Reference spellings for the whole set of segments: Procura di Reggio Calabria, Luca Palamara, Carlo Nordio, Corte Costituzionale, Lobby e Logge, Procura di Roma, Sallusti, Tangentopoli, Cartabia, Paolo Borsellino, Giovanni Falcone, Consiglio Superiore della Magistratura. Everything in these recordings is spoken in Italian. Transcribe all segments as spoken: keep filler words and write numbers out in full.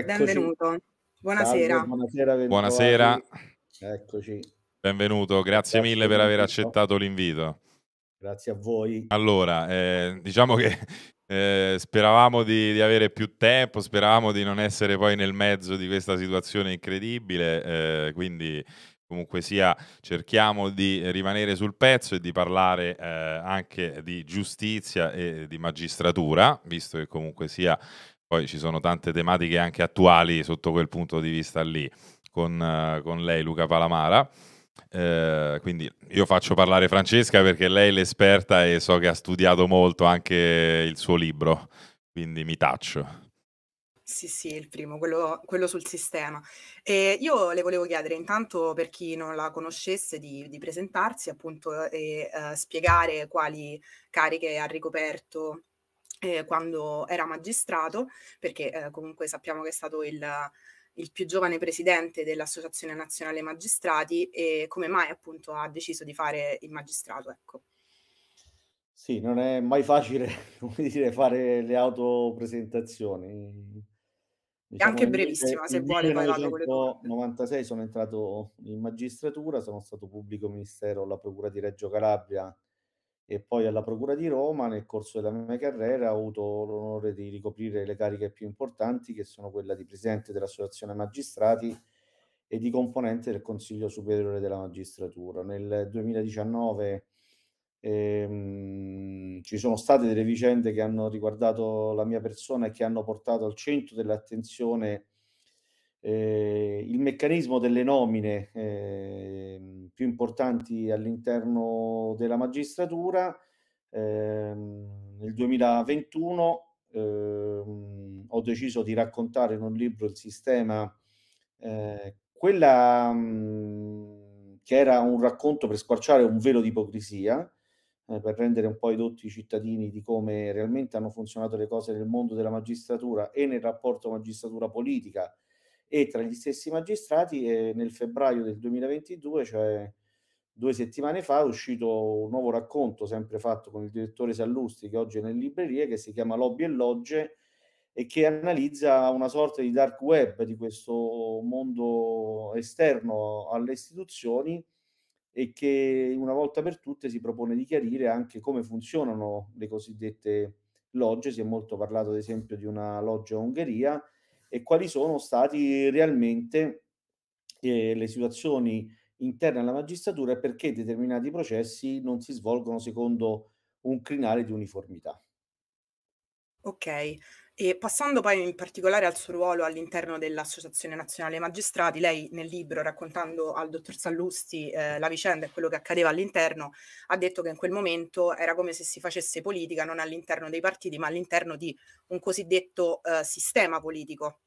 Eccoci. Benvenuto, buonasera. Salve, buonasera, buonasera. Eccoci. Benvenuto, grazie, grazie mille per aver accettato l'invito. Grazie a voi. Allora, eh, diciamo che eh, speravamo di, di avere più tempo, speravamo di non essere poi nel mezzo di questa situazione incredibile, eh, quindi comunque sia cerchiamo di rimanere sul pezzo e di parlare eh, anche di giustizia e di magistratura, visto che comunque sia poi ci sono tante tematiche anche attuali sotto quel punto di vista lì, con, eh, con lei Luca Palamara. Eh, quindi io faccio parlare Francesca perché lei è l'esperta e so che ha studiato molto anche il suo libro, quindi mi taccio. Sì, sì, il primo, quello, quello sul sistema. E io le volevo chiedere intanto, per chi non la conoscesse, di, di presentarsi appunto e eh, spiegare quali cariche ha ricoperto eh, quando era magistrato, perché eh, comunque sappiamo che è stato il, il più giovane presidente dell'Associazione Nazionale Magistrati, e come mai appunto ha deciso di fare il magistrato, ecco. Sì, non è mai facile, come dire, fare le autopresentazioni. Diciamo, anche brevissima, se vuole. Nel millenovecentonovantasei sono entrato in magistratura, sono stato pubblico ministero alla Procura di Reggio Calabria e poi alla Procura di Roma. Nel corso della mia carriera ho avuto l'onore di ricoprire le cariche più importanti, che sono quella di presidente dell'Associazione Magistrati e di componente del Consiglio Superiore della Magistratura. Nel duemiladiciannove Ehm, ci sono state delle vicende che hanno riguardato la mia persona e che hanno portato al centro dell'attenzione eh, il meccanismo delle nomine eh, più importanti all'interno della magistratura. Eh, nel duemilaventuno eh, ho deciso di raccontare in un libro il sistema, eh, quella mh, che era un racconto per squarciare un velo di ipocrisia, per rendere un po' edotti i cittadini di come realmente hanno funzionato le cose nel mondo della magistratura e nel rapporto magistratura politica e tra gli stessi magistrati. E nel febbraio del duemilaventidue, cioè due settimane fa, è uscito un nuovo racconto, sempre fatto con il direttore Sallusti, che oggi è nelle librerie, che si chiama Lobby e Logge, e che analizza una sorta di dark web di questo mondo esterno alle istituzioni, e che una volta per tutte si propone di chiarire anche come funzionano le cosiddette logge. Si è molto parlato ad esempio di una loggia in Ungheria, e quali sono stati realmente eh, le situazioni interne alla magistratura e perché determinati processi non si svolgono secondo un crinale di uniformità. Ok, e passando poi in particolare al suo ruolo all'interno dell'Associazione Nazionale Magistrati, lei nel libro, raccontando al dottor Sallusti eh, la vicenda e quello che accadeva all'interno, ha detto che in quel momento era come se si facesse politica non all'interno dei partiti, ma all'interno di un cosiddetto eh, sistema politico.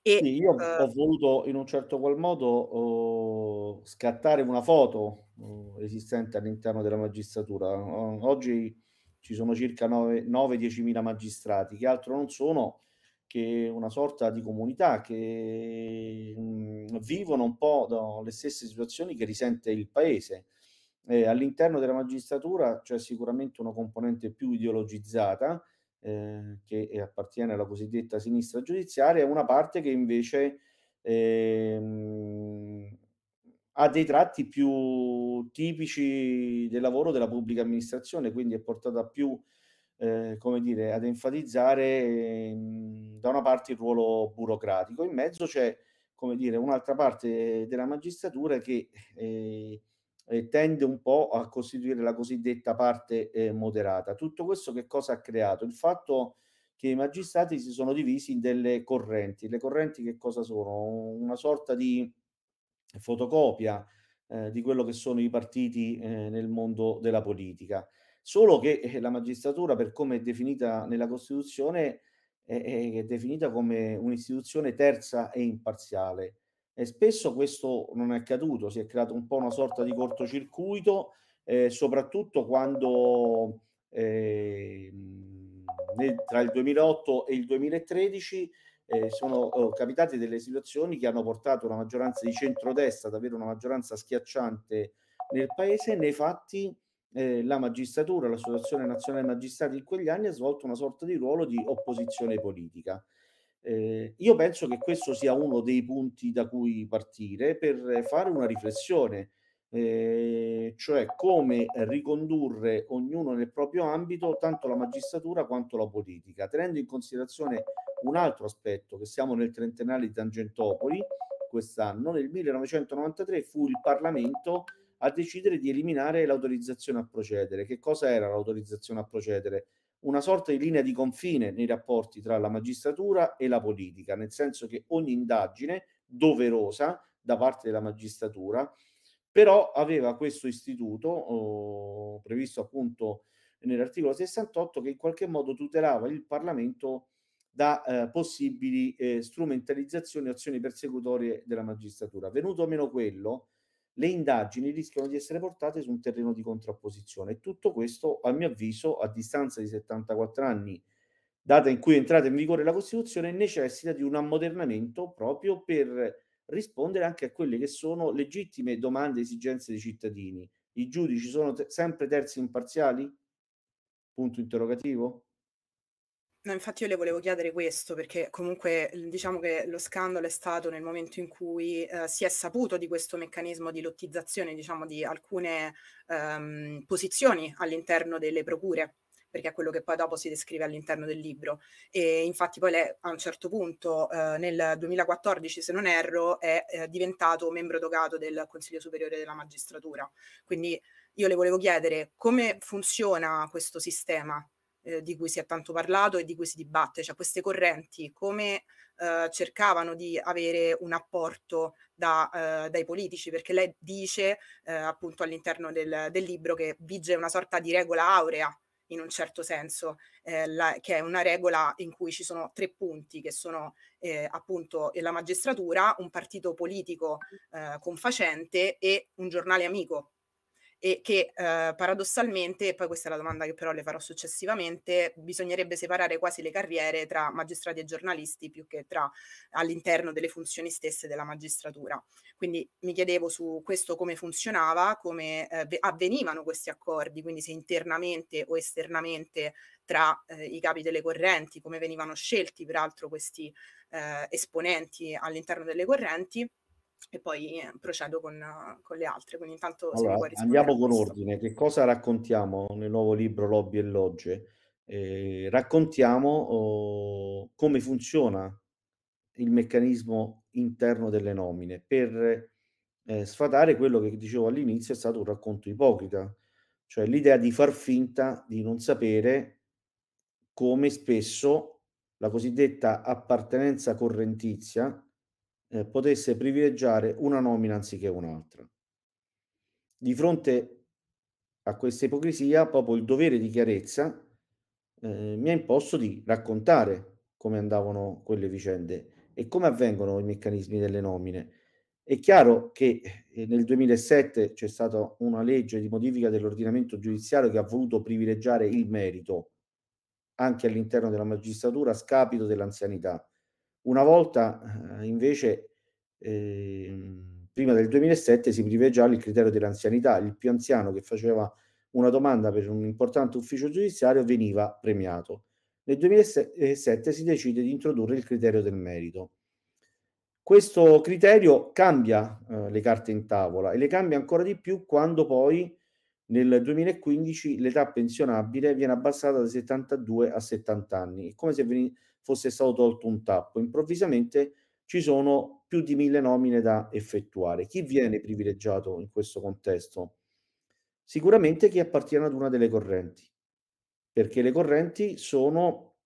E, sì, io eh, ho voluto in un certo qual modo oh, scattare una foto oh, esistente all'interno della magistratura. Oh, oggi ci sono circa nove dieci mila magistrati, che altro non sono che una sorta di comunità che mh, vivono un po' no, le stesse situazioni che risente il paese. Eh, all'interno della magistratura c'è sicuramente una componente più ideologizzata, eh, che appartiene alla cosiddetta sinistra giudiziaria, e una parte che invece eh, mh, ha dei tratti più tipici del lavoro della pubblica amministrazione, quindi è portata più, eh, come dire, ad enfatizzare eh, da una parte il ruolo burocratico. In mezzo c'è, come dire, un'altra parte della magistratura che eh, eh, tende un po' a costituire la cosiddetta parte eh, moderata. Tutto questo che cosa ha creato? Il fatto che i magistrati si sono divisi in delle correnti. Le correnti che cosa sono? Una sorta di fotocopia eh, di quello che sono i partiti eh, nel mondo della politica, solo che eh, la magistratura, per come è definita nella Costituzione, eh, è definita come un'istituzione terza e imparziale, e spesso questo non è accaduto. Si è creato un po' una sorta di cortocircuito, eh, soprattutto quando eh, nel, tra il duemilaotto e il duemilatredici Eh, sono oh, capitate delle situazioni che hanno portato una maggioranza di centrodestra ad avere una maggioranza schiacciante nel paese. Nei fatti eh, la magistratura, l'Associazione Nazionale Magistrati in quegli anni ha svolto una sorta di ruolo di opposizione politica. Eh, io penso che questo sia uno dei punti da cui partire per fare una riflessione, eh, cioè come ricondurre ognuno nel proprio ambito tanto la magistratura quanto la politica, tenendo in considerazione un altro aspetto, che siamo nel trentennale di Tangentopoli. Quest'anno, nel millenovecentonovantatré, fu il Parlamento a decidere di eliminare l'autorizzazione a procedere. Che cosa era l'autorizzazione a procedere? Una sorta di linea di confine nei rapporti tra la magistratura e la politica, nel senso che ogni indagine doverosa da parte della magistratura, però aveva questo istituto oh, previsto appunto nell'articolo sessantotto, che in qualche modo tutelava il Parlamento da eh, possibili eh, strumentalizzazioni e azioni persecutorie della magistratura. Venuto meno quello, le indagini rischiano di essere portate su un terreno di contrapposizione. Tutto questo, a mio avviso, a distanza di settantaquattro anni, data in cui è entrata in vigore la Costituzione, necessita di un ammodernamento proprio per rispondere anche a quelle che sono legittime domande e esigenze dei cittadini. I giudici sono te- sempre terzi imparziali? Punto interrogativo? No, infatti io le volevo chiedere questo, perché comunque diciamo che lo scandalo è stato nel momento in cui eh, si è saputo di questo meccanismo di lottizzazione, diciamo, di alcune ehm, posizioni all'interno delle procure, perché è quello che poi dopo si descrive all'interno del libro. E infatti poi lei a un certo punto, eh, nel duemilaquattordici, se non erro, è eh, diventato membro togato del Consiglio Superiore della Magistratura. Quindi io le volevo chiedere come funziona questo sistema di cui si è tanto parlato e di cui si dibatte, cioè queste correnti come eh, cercavano di avere un apporto da, eh, dai politici, perché lei dice eh, appunto all'interno del, del libro che vige una sorta di regola aurea in un certo senso, eh, la, che è una regola in cui ci sono tre punti che sono eh, appunto la magistratura, un partito politico eh, confacente e un giornale amico. E che eh, paradossalmente, e poi questa è la domanda che però le farò successivamente, bisognerebbe separare quasi le carriere tra magistrati e giornalisti più che tra all'interno delle funzioni stesse della magistratura. Quindi mi chiedevo su questo come funzionava, come eh, avvenivano questi accordi, quindi se internamente o esternamente tra eh, i capi delle correnti, come venivano scelti peraltro questi eh, esponenti all'interno delle correnti. E poi eh, procedo con, uh, con le altre, quindi intanto allora, se andiamo con ordine. Che cosa raccontiamo nel nuovo libro Lobby e Logge? Eh, raccontiamo oh, come funziona il meccanismo interno delle nomine per eh, sfatare quello che dicevo all'inizio è stato un racconto ipocrita, cioè l'idea di far finta di non sapere come spesso la cosiddetta appartenenza correntizia Eh, potesse privilegiare una nomina anziché un'altra. Di fronte a questa ipocrisia, proprio il dovere di chiarezza eh, mi ha imposto di raccontare come andavano quelle vicende e come avvengono i meccanismi delle nomine. È chiaro che eh, nel duemilasette c'è stata una legge di modifica dell'ordinamento giudiziario che ha voluto privilegiare il merito anche all'interno della magistratura a scapito dell'anzianità. Una volta invece, eh, prima del duemilasette, si privilegiava il criterio dell'anzianità. Il più anziano che faceva una domanda per un importante ufficio giudiziario veniva premiato. Nel duemilasette si decide di introdurre il criterio del merito. Questo criterio cambia eh, le carte in tavola e le cambia ancora di più quando poi nel duemilaquindici l'età pensionabile viene abbassata da settantadue a settanta anni. È come se venisse fosse stato tolto un tappo. Improvvisamente ci sono più di mille nomine da effettuare. Chi viene privilegiato in questo contesto? Sicuramente chi appartiene ad una delle correnti, perché le correnti sono,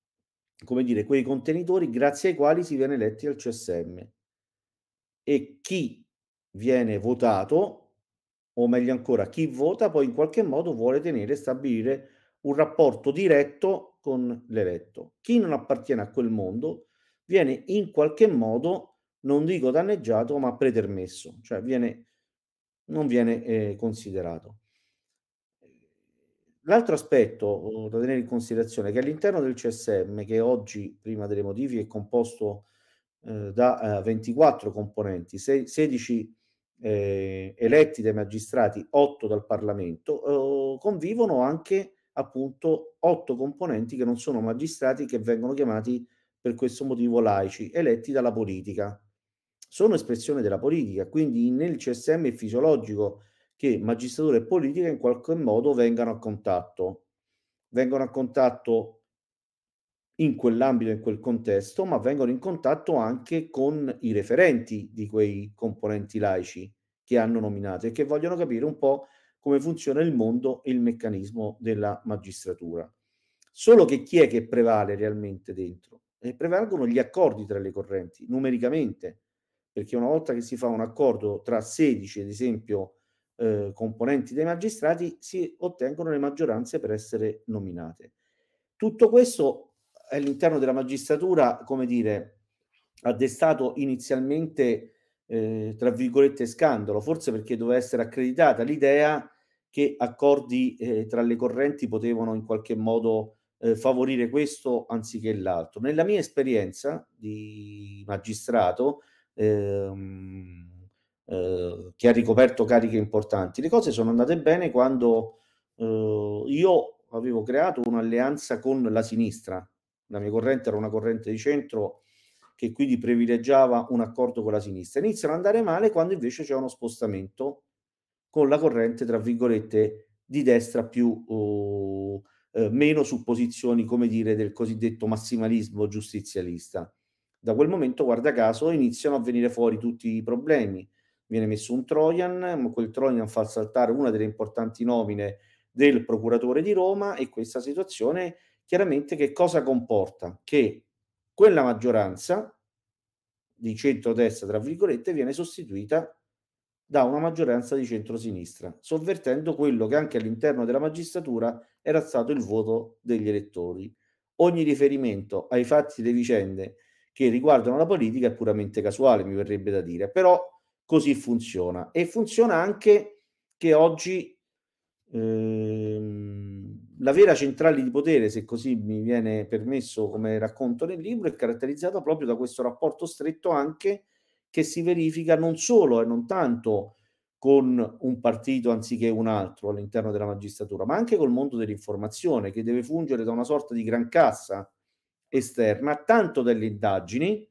come dire, quei contenitori grazie ai quali si viene eletti al C S M, e chi viene votato, o meglio ancora chi vota, poi in qualche modo vuole tenere e stabilire un rapporto diretto con l'eletto. Chi non appartiene a quel mondo viene in qualche modo, non dico danneggiato, ma pretermesso, cioè viene, non viene eh, considerato. L'altro aspetto da tenere in considerazione è che all'interno del C S M, che oggi, prima delle modifiche, è composto eh, da eh, ventiquattro componenti, sedici eh, eletti dai magistrati, otto dal Parlamento, eh, convivono anche appunto otto componenti che non sono magistrati, che vengono chiamati per questo motivo laici, eletti dalla politica. Sono espressione della politica, quindi nel C S M è fisiologico che magistratura e politica in qualche modo vengano a contatto. Vengono a contatto in quell'ambito, in quel contesto, ma vengono in contatto anche con i referenti di quei componenti laici che hanno nominato e che vogliono capire un po' come funziona il mondo e il meccanismo della magistratura. Solo che chi è che prevale realmente dentro? E prevalgono gli accordi tra le correnti, numericamente, perché una volta che si fa un accordo tra sedici, ad esempio, eh, componenti dei magistrati, si ottengono le maggioranze per essere nominate. Tutto questo all'interno della magistratura, come dire, ha destato inizialmente, eh, tra virgolette, scandalo, forse perché doveva essere accreditata l'idea che accordi eh, tra le correnti potevano in qualche modo Eh, favorire questo anziché l'altro. Nella mia esperienza di magistrato ehm, eh, che ha ricoperto cariche importanti, le cose sono andate bene quando eh, io avevo creato un'alleanza con la sinistra. La mia corrente era una corrente di centro che quindi privilegiava un accordo con la sinistra. Iniziano ad andare male quando invece c'è uno spostamento con la corrente, tra virgolette, di destra più eh, Eh, meno su posizioni, come dire, del cosiddetto massimalismo giustizialista. Da quel momento, guarda caso, iniziano a venire fuori tutti i problemi. Viene messo un Trojan, ma quel Trojan fa saltare una delle importanti nomine del procuratore di Roma, e questa situazione chiaramente che cosa comporta? Che quella maggioranza di centrodestra, tra virgolette, viene sostituita da una maggioranza di centrosinistra, sovvertendo quello che anche all'interno della magistratura era stato il voto degli elettori. Ogni riferimento ai fatti e alle vicende che riguardano la politica è puramente casuale, mi verrebbe da dire, però così funziona. E funziona anche che oggi ehm, la vera centrale di potere, se così mi viene permesso come racconto nel libro, è caratterizzata proprio da questo rapporto stretto anche che si verifica non solo e non tanto con un partito anziché un altro all'interno della magistratura, ma anche col mondo dell'informazione, che deve fungere da una sorta di grancassa esterna, tanto delle indagini,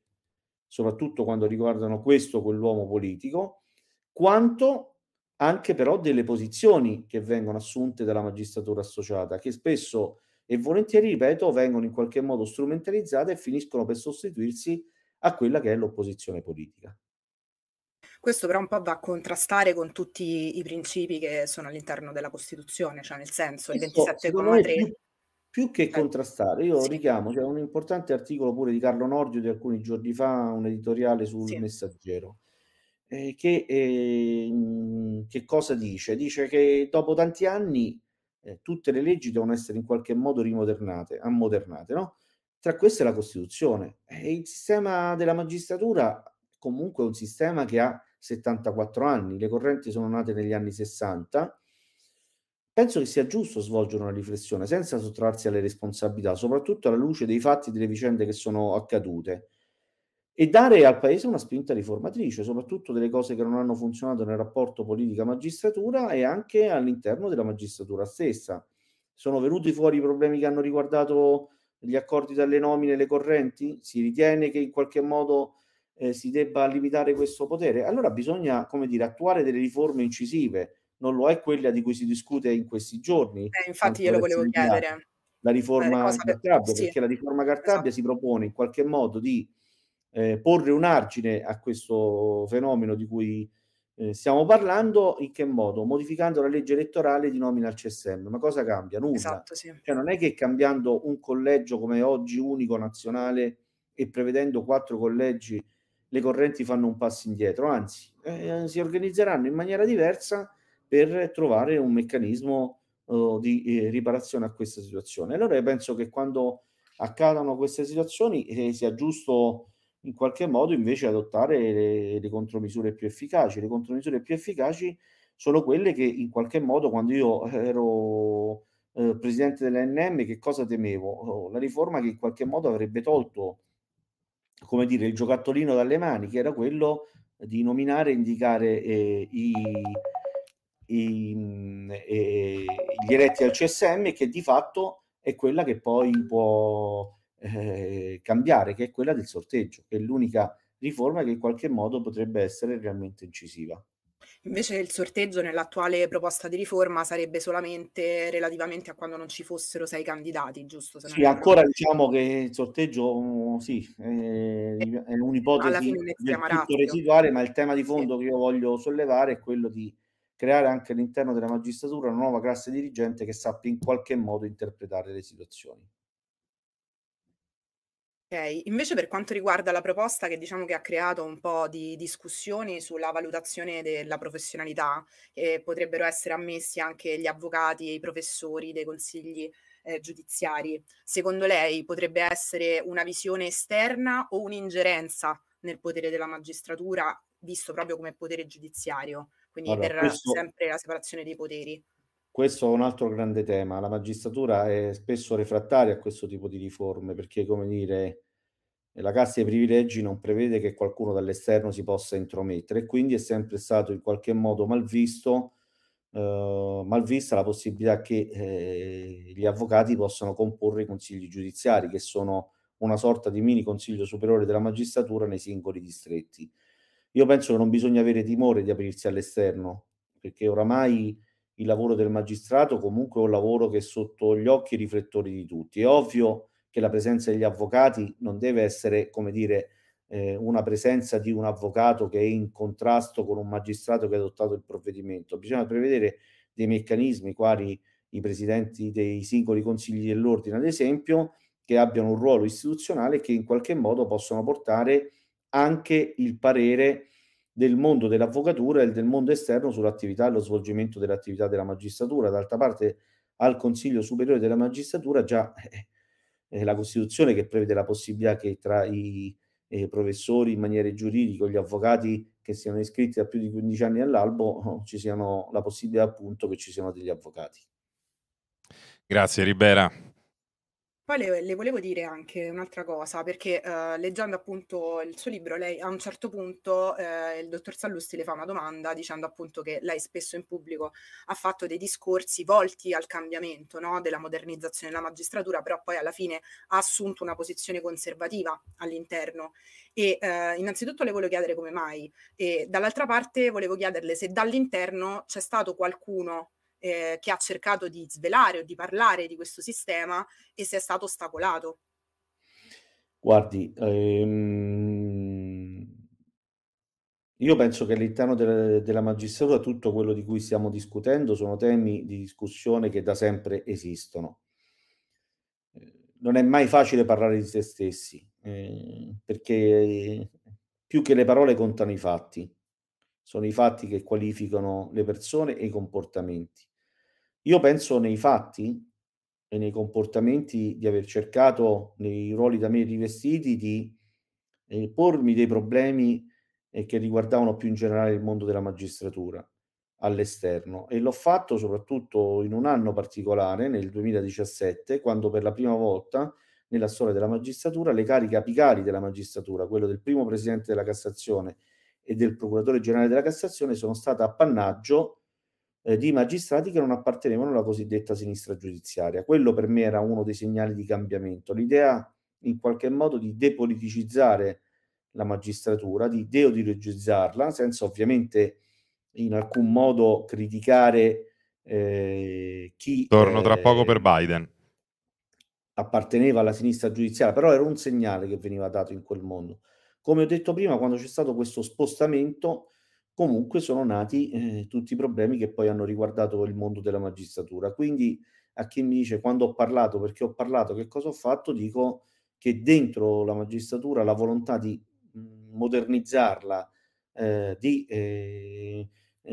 soprattutto quando riguardano questo o quell'uomo politico, quanto anche però delle posizioni che vengono assunte dalla magistratura associata, che spesso e volentieri, ripeto, vengono in qualche modo strumentalizzate e finiscono per sostituirsi a quella che è l'opposizione politica. Questo però un po' va a contrastare con tutti i principi che sono all'interno della Costituzione, cioè nel senso il ventisette comma tre. Più, più che contrastare, io sì. richiamo, c'è un importante articolo pure di Carlo Nordio di alcuni giorni fa, un editoriale sul sì. Messaggero, eh, che, eh, che cosa dice? Dice che dopo tanti anni eh, tutte le leggi devono essere in qualche modo rimodernate, ammodernate, no? Tra queste la Costituzione. E il sistema della magistratura comunque è un sistema che ha settantaquattro anni, le correnti sono nate negli anni sessanta. Penso che sia giusto svolgere una riflessione senza sottrarsi alle responsabilità, soprattutto alla luce dei fatti e delle vicende che sono accadute, e dare al Paese una spinta riformatrice, soprattutto delle cose che non hanno funzionato nel rapporto politica-magistratura e anche all'interno della magistratura stessa. Sono venuti fuori i problemi che hanno riguardato gli accordi dalle nomine, le correnti? Si ritiene che in qualche modo eh, si debba limitare questo potere? Allora bisogna, come dire, attuare delle riforme incisive. Non lo è quella di cui si discute in questi giorni. Eh, infatti io lo volevo chiedere. La riforma eh, Cartabia, per... sì. perché la riforma Cartabia esatto. si propone in qualche modo di eh, porre un argine a questo fenomeno di cui eh, stiamo parlando. In che modo? Modificando la legge elettorale di nomina al C S M. Ma cosa cambia? Nulla. Esatto, sì. Cioè non è che cambiando un collegio come oggi unico nazionale e prevedendo quattro collegi le correnti fanno un passo indietro, anzi eh, si organizzeranno in maniera diversa per trovare un meccanismo eh, di eh, riparazione a questa situazione. Allora io penso che quando accadano queste situazioni eh, sia giusto in qualche modo invece adottare le, le contromisure più efficaci. Le contromisure più efficaci sono quelle che in qualche modo, quando io ero eh, presidente dell'A N M, che cosa temevo? La riforma che in qualche modo avrebbe tolto, come dire, il giocattolino dalle mani, che era quello di nominare e indicare eh, i, i, eh, gli eletti al C S M, che di fatto è quella che poi può eh, cambiare, che è quella del sorteggio, che è l'unica riforma che in qualche modo potrebbe essere realmente incisiva. Invece il sorteggio nell'attuale proposta di riforma sarebbe solamente relativamente a quando non ci fossero sei candidati, giusto? Se sì, non ancora non... diciamo che il sorteggio sì, è, è un'ipotesi residuale, ma il tema di fondo sì. che io voglio sollevare è quello di creare anche all'interno della magistratura una nuova classe dirigente che sappia in qualche modo interpretare le situazioni. Okay. Invece per quanto riguarda la proposta che diciamo che ha creato un po' di discussioni sulla valutazione della professionalità, eh, potrebbero essere ammessi anche gli avvocati e i professori dei consigli eh, giudiziari. Secondo lei potrebbe essere una visione esterna o un'ingerenza nel potere della magistratura visto proprio come potere giudiziario? Quindi allora, per questo... sempre la separazione dei poteri. Questo è un altro grande tema. La magistratura è spesso refrattaria a questo tipo di riforme perché, come dire, la cassa dei privilegi non prevede che qualcuno dall'esterno si possa intromettere e quindi è sempre stato in qualche modo malvisto, eh, malvista la possibilità che eh, gli avvocati possano comporre i consigli giudiziari, che sono una sorta di mini consiglio superiore della magistratura nei singoli distretti. Io penso che non bisogna avere timore di aprirsi all'esterno perché oramai il lavoro del magistrato comunque è un lavoro che è sotto gli occhi e i riflettori di tutti. È ovvio che la presenza degli avvocati non deve essere, come dire, eh, una presenza di un avvocato che è in contrasto con un magistrato che ha adottato il provvedimento. Bisogna prevedere dei meccanismi quali i presidenti dei singoli consigli dell'ordine, ad esempio, che abbiano un ruolo istituzionale e che in qualche modo possono portare anche il parere del mondo dell'avvocatura e del mondo esterno sull'attività e lo svolgimento dell'attività della magistratura. D'altra parte al Consiglio Superiore della Magistratura già eh, la Costituzione che prevede la possibilità che tra i eh, professori in maniera giuridica, gli avvocati che siano iscritti da più di quindici anni all'albo, ci siano la possibilità appunto che ci siano degli avvocati. Grazie Ribera. Poi le, le volevo dire anche un'altra cosa, perché eh, leggendo appunto il suo libro, lei a un certo punto eh, il dottor Sallusti le fa una domanda dicendo appunto che lei spesso in pubblico ha fatto dei discorsi volti al cambiamento, no? Della modernizzazione della magistratura, però poi alla fine ha assunto una posizione conservativa all'interno. E eh, innanzitutto le volevo chiedere come mai, e dall'altra parte volevo chiederle se dall'interno c'è stato qualcuno Eh, che ha cercato di svelare o di parlare di questo sistema e se è stato ostacolato. Guardi, ehm, io penso che all'interno de della magistratura tutto quello di cui stiamo discutendo sono temi di discussione che da sempre esistono. Non è mai facile parlare di se stessi, eh, perché più che le parole contano i fatti. Sono i fatti che qualificano le persone e i comportamenti. Io penso nei fatti e nei comportamenti di aver cercato, nei ruoli da me rivestiti, di eh, pormi dei problemi eh, che riguardavano più in generale il mondo della magistratura all'esterno. E l'ho fatto soprattutto in un anno particolare, nel duemiladiciassette, quando per la prima volta nella storia della magistratura le cariche apicali della magistratura, quello del primo presidente della Cassazione e del procuratore generale della Cassazione, sono state appannaggio eh, di magistrati che non appartenevano alla cosiddetta sinistra giudiziaria. Quello per me era uno dei segnali di cambiamento, l'idea in qualche modo di depoliticizzare la magistratura, di deodologizzarla, senza ovviamente in alcun modo criticare eh, chi torno eh, tra poco per Biden apparteneva alla sinistra giudiziaria, però era un segnale che veniva dato in quel mondo. Come ho detto prima, quando c'è stato questo spostamento, comunque sono nati eh, tutti i problemi che poi hanno riguardato il mondo della magistratura. Quindi a chi mi dice quando ho parlato, perché ho parlato, che cosa ho fatto, dico che dentro la magistratura la volontà di modernizzarla, eh, di eh,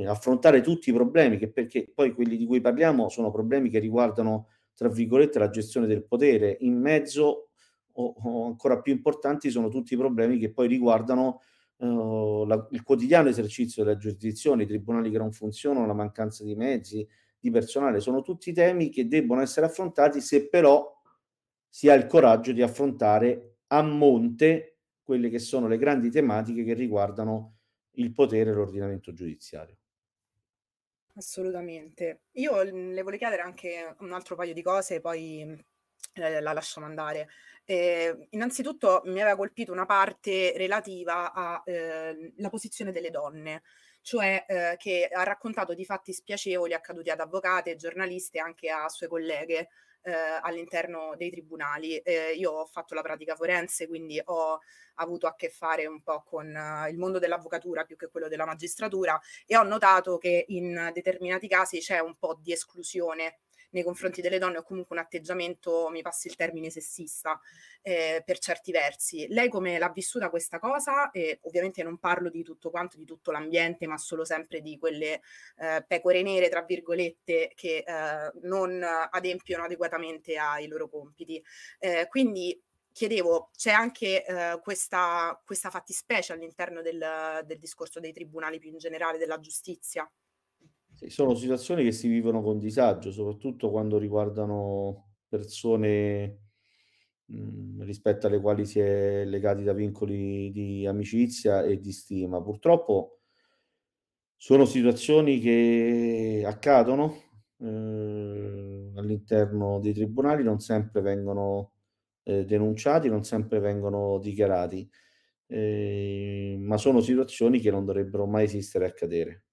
affrontare tutti i problemi, che perché poi quelli di cui parliamo sono problemi che riguardano, tra virgolette, la gestione del potere, in mezzo O, o ancora più importanti sono tutti i problemi che poi riguardano eh, la, il quotidiano esercizio della giurisdizione, i tribunali che non funzionano, la mancanza di mezzi, di personale. Sono tutti temi che debbono essere affrontati se però si ha il coraggio di affrontare a monte quelle che sono le grandi tematiche che riguardano il potere e l'ordinamento giudiziario. Assolutamente. Io le volevo chiedere anche un altro paio di cose, poi eh, la lasciamo andare. Eh, innanzitutto mi aveva colpito una parte relativa alla eh, posizione delle donne, cioè eh, che ha raccontato di fatti spiacevoli accaduti ad avvocate, giornaliste e anche a sue colleghe eh, all'interno dei tribunali. Eh, io ho fatto la pratica forense, quindi ho avuto a che fare un po' con uh, il mondo dell'avvocatura più che quello della magistratura, e ho notato che in determinati casi c'è un po' di esclusione nei confronti delle donne, o comunque un atteggiamento, mi passi il termine, sessista eh, per certi versi. Lei come l'ha vissuta questa cosa? E ovviamente non parlo di tutto quanto, di tutto l'ambiente, ma solo sempre di quelle eh, pecore nere, tra virgolette, che eh, non adempiono adeguatamente ai loro compiti. Eh, quindi chiedevo, c'è anche eh, questa, questa fattispecie all'interno del, del discorso dei tribunali più in generale, della giustizia? Sì, sono situazioni che si vivono con disagio, soprattutto quando riguardano persone mh, rispetto alle quali si è legati da vincoli di amicizia e di stima. Purtroppo sono situazioni che accadono eh, all'interno dei tribunali, non sempre vengono eh, denunciati, non sempre vengono dichiarati, eh, ma sono situazioni che non dovrebbero mai esistere e accadere.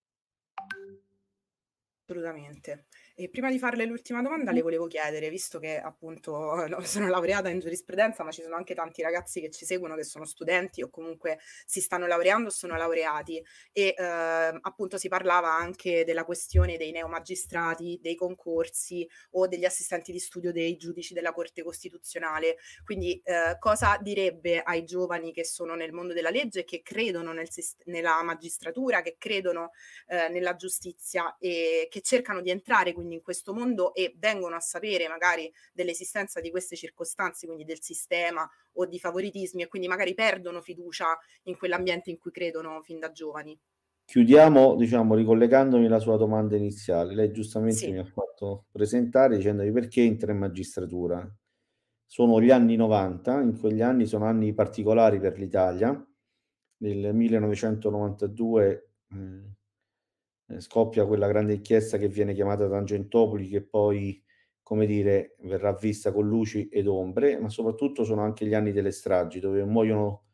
Assolutamente. E prima di farle l'ultima domanda le volevo chiedere, visto che appunto sono laureata in giurisprudenza, ma ci sono anche tanti ragazzi che ci seguono che sono studenti o comunque si stanno laureando o sono laureati, e eh, appunto si parlava anche della questione dei neomagistrati, dei concorsi o degli assistenti di studio dei giudici della Corte Costituzionale. Quindi eh, cosa direbbe ai giovani che sono nel mondo della legge, che credono nel, nella magistratura, che credono eh, nella giustizia e che cercano di entrare quindi in questo mondo e vengono a sapere magari dell'esistenza di queste circostanze, quindi del sistema o di favoritismi, e quindi magari perdono fiducia in quell'ambiente in cui credono fin da giovani? Chiudiamo, diciamo, ricollegandomi alla sua domanda iniziale. Lei giustamente sì. mi ha fatto presentare dicendomi perché entra in magistratura. Sono gli anni novanta, in quegli anni sono anni particolari per l'Italia. Nel millenovecentonovantadue eh, scoppia quella grande inchiesta che viene chiamata Tangentopoli, che poi, come dire, verrà vista con luci ed ombre, ma soprattutto sono anche gli anni delle stragi, dove muoiono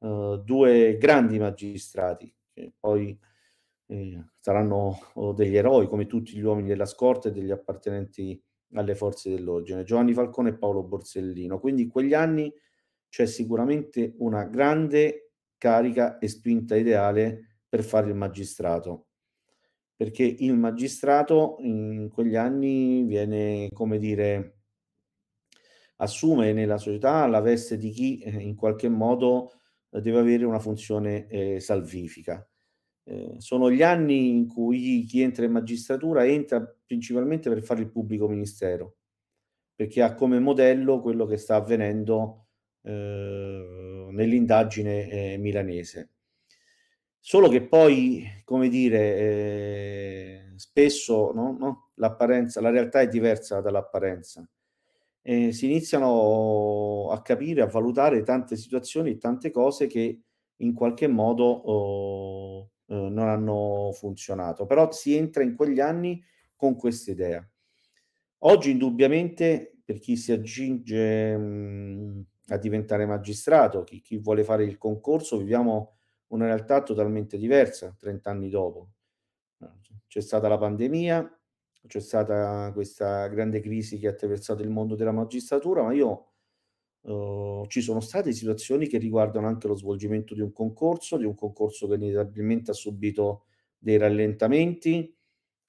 eh, due grandi magistrati, che poi eh, saranno degli eroi, come tutti gli uomini della scorta e degli appartenenti alle forze dell'ordine, Giovanni Falcone e Paolo Borsellino. Quindi in quegli anni c'è sicuramente una grande carica e spinta ideale per fare il magistrato, perché il magistrato in quegli anni viene, come dire, assume nella società la veste di chi eh, in qualche modo deve avere una funzione eh, salvifica. Eh, sono gli anni in cui chi entra in magistratura entra principalmente per fare il pubblico ministero, perché ha come modello quello che sta avvenendo eh, nell'indagine eh, milanese. Solo che poi, come dire, eh, spesso no, no, l'apparenza, la realtà è diversa dall'apparenza. Eh, si iniziano a capire, a valutare tante situazioni e tante cose che in qualche modo oh, eh, non hanno funzionato. Però si entra in quegli anni con questa idea. Oggi indubbiamente per chi si aggiunge mh, a diventare magistrato, chi, chi vuole fare il concorso, viviamo una realtà totalmente diversa trent'anni dopo. C'è stata la pandemia, c'è stata questa grande crisi che ha attraversato il mondo della magistratura, ma io eh, ci sono state situazioni che riguardano anche lo svolgimento di un concorso, di un concorso che inevitabilmente ha subito dei rallentamenti,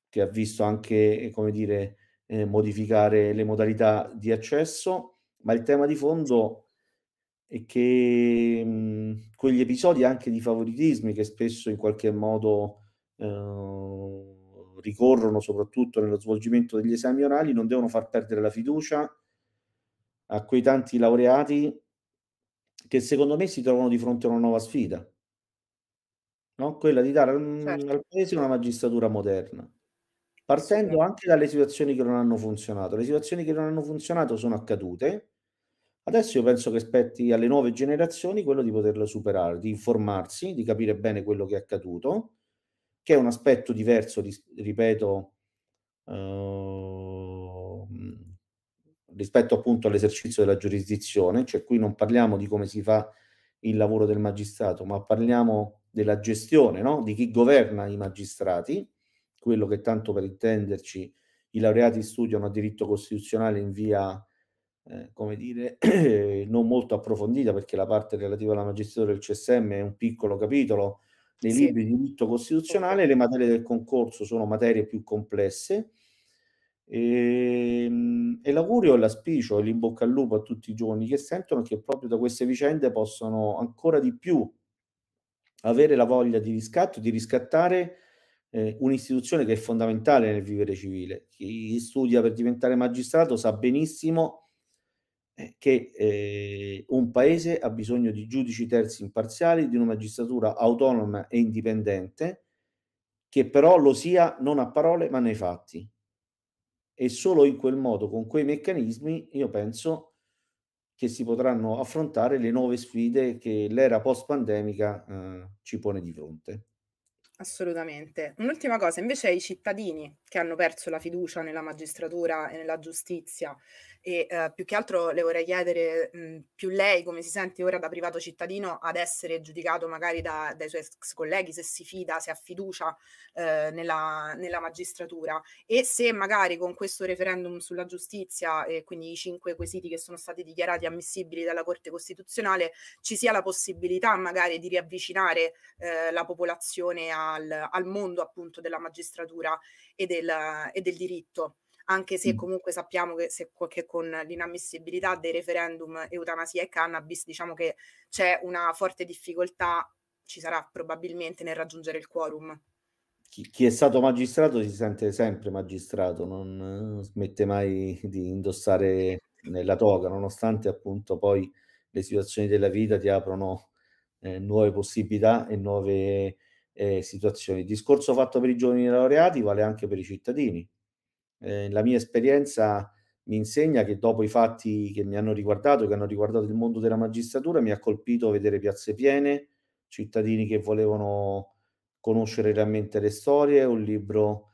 che ha visto anche, come dire, eh, modificare le modalità di accesso, ma il tema di fondo e che mh, quegli episodi anche di favoritismi che spesso in qualche modo eh, ricorrono soprattutto nello svolgimento degli esami orali non devono far perdere la fiducia a quei tanti laureati che secondo me si trovano di fronte a una nuova sfida, no? Quella di dare al, certo. al paese una magistratura moderna, partendo certo. anche dalle situazioni che non hanno funzionato. Le situazioni che non hanno funzionato sono accadute. Adesso io penso che spetti alle nuove generazioni quello di poterlo superare, di informarsi, di capire bene quello che è accaduto, che è un aspetto diverso, ripeto, eh, rispetto appunto all'esercizio della giurisdizione, cioè qui non parliamo di come si fa il lavoro del magistrato, ma parliamo della gestione, no? Di chi governa i magistrati, quello che tanto per intenderci i laureati studiano a diritto costituzionale in via, eh, come dire, non molto approfondita, perché la parte relativa alla magistratura del C S M è un piccolo capitolo nei sì. libri di diritto costituzionale, le materie del concorso sono materie più complesse, e, e l'augurio e l'auspicio e l'imbocca al lupo a tutti i giovani che sentono che proprio da queste vicende possono ancora di più avere la voglia di riscatto, di riscattare eh, un'istituzione che è fondamentale nel vivere civile. Chi studia per diventare magistrato sa benissimo che eh, un paese ha bisogno di giudici terzi imparziali, di una magistratura autonoma e indipendente, che però lo sia non a parole ma nei fatti. E solo in quel modo, con quei meccanismi, io penso che si potranno affrontare le nuove sfide che l'era post-pandemica eh, ci pone di fronte. Assolutamente. Un'ultima cosa, invece, i cittadini che hanno perso la fiducia nella magistratura e nella giustizia, e eh, più che altro le vorrei chiedere mh, più lei come si sente ora da privato cittadino ad essere giudicato magari da, dai suoi ex colleghi, se si fida, se ha fiducia eh, nella, nella magistratura, e se magari con questo referendum sulla giustizia e quindi i cinque quesiti che sono stati dichiarati ammissibili dalla Corte Costituzionale ci sia la possibilità magari di riavvicinare eh, la popolazione a Al, al mondo appunto della magistratura e del, e del diritto, anche se comunque sappiamo che, se, che con l'inammissibilità dei referendum eutanasia e cannabis diciamo che c'è una forte difficoltà, ci sarà probabilmente, nel raggiungere il quorum. Chi, chi è stato magistrato si sente sempre magistrato, non, non smette mai di indossare la toga, nonostante appunto poi le situazioni della vita ti aprono eh, nuove possibilità e nuove Eh, situazioni. Il discorso fatto per i giovani laureati vale anche per i cittadini. Eh, la mia esperienza mi insegna che dopo i fatti che mi hanno riguardato, che hanno riguardato il mondo della magistratura, mi ha colpito vedere piazze piene, cittadini che volevano conoscere realmente le storie, un libro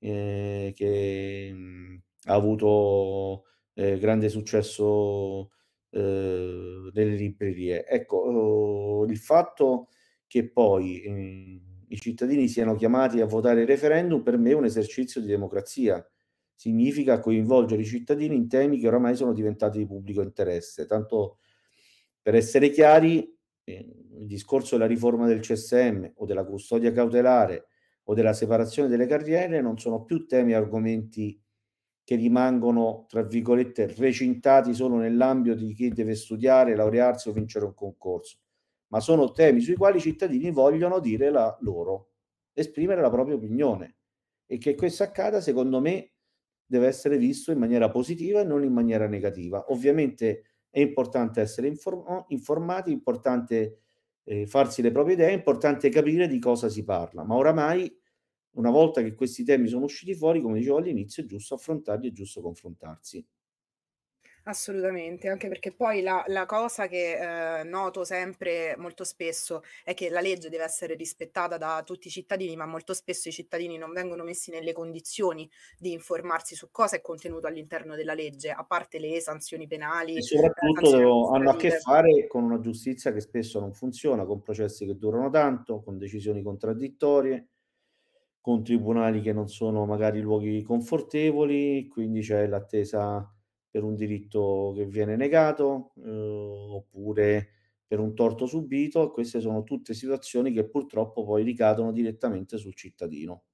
eh, che mh, ha avuto eh, grande successo eh, nelle librerie. Ecco, eh, il fatto che poi eh, i cittadini siano chiamati a votare il referendum per me è un esercizio di democrazia. Significa coinvolgere i cittadini in temi che oramai sono diventati di pubblico interesse. Tanto per essere chiari, eh, il discorso della riforma del C S M o della custodia cautelare o della separazione delle carriere non sono più temi e argomenti che rimangono, tra virgolette, recintati solo nell'ambito di chi deve studiare, laurearsi o vincere un concorso, ma sono temi sui quali i cittadini vogliono dire la loro, esprimere la propria opinione. E che questo accada, secondo me, deve essere visto in maniera positiva e non in maniera negativa. Ovviamente è importante essere inform- informati, è importante eh, farsi le proprie idee, è importante capire di cosa si parla, ma oramai, una volta che questi temi sono usciti fuori, come dicevo all'inizio, è giusto affrontarli, è giusto confrontarsi. Assolutamente, anche perché poi la, la cosa che eh, noto sempre molto spesso è che la legge deve essere rispettata da tutti i cittadini, ma molto spesso i cittadini non vengono messi nelle condizioni di informarsi su cosa è contenuto all'interno della legge, a parte le sanzioni penali. E soprattutto devo, hanno a che fare con una giustizia che spesso non funziona, con processi che durano tanto, con decisioni contraddittorie, con tribunali che non sono magari luoghi confortevoli, quindi c'è l'attesa per un diritto che viene negato eh, oppure per un torto subito. Queste sono tutte situazioni che purtroppo poi ricadono direttamente sul cittadino.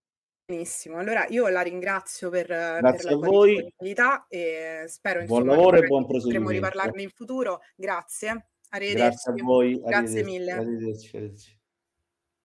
Benissimo, allora io la ringrazio per, per la sua disponibilità e spero, insomma, buon lavoro e buon proseguimento. Potremo riparlarne in futuro. Grazie, arrivederci. Grazie a voi. Grazie mille. Arrivederci, arrivederci.